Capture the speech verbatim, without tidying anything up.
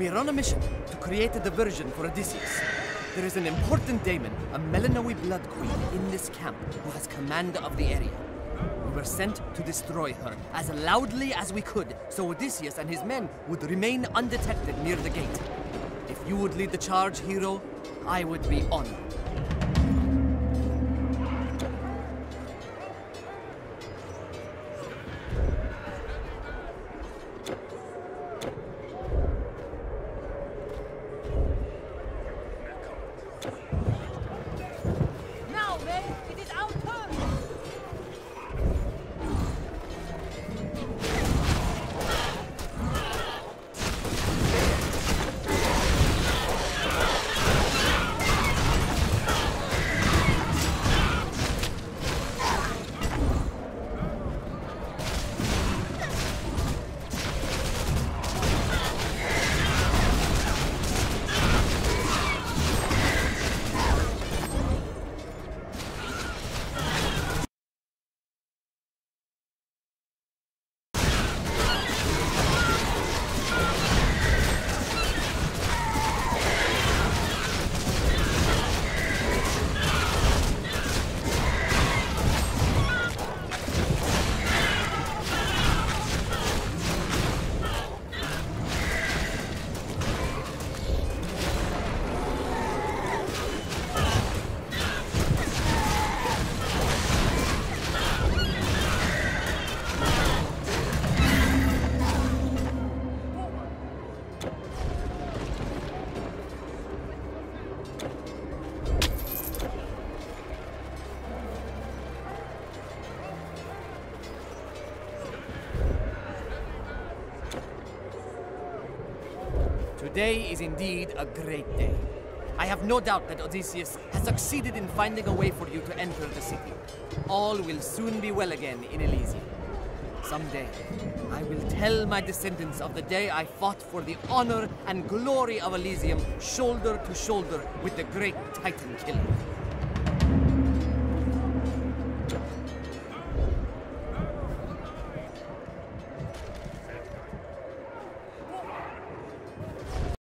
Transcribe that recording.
We are on a mission to create a diversion for Odysseus. There is an important daemon, a Melanoe blood queen, in this camp who has command of the area. We were sent to destroy her as loudly as we could, so Odysseus and his men would remain undetected near the gate. If you would lead the charge, hero, I would be honored. Today is indeed a great day. I have no doubt that Odysseus has succeeded in finding a way for you to enter the city. All will soon be well again in Elysium. Someday, I will tell my descendants of the day I fought for the honor and glory of Elysium shoulder to shoulder with the great Titan killer.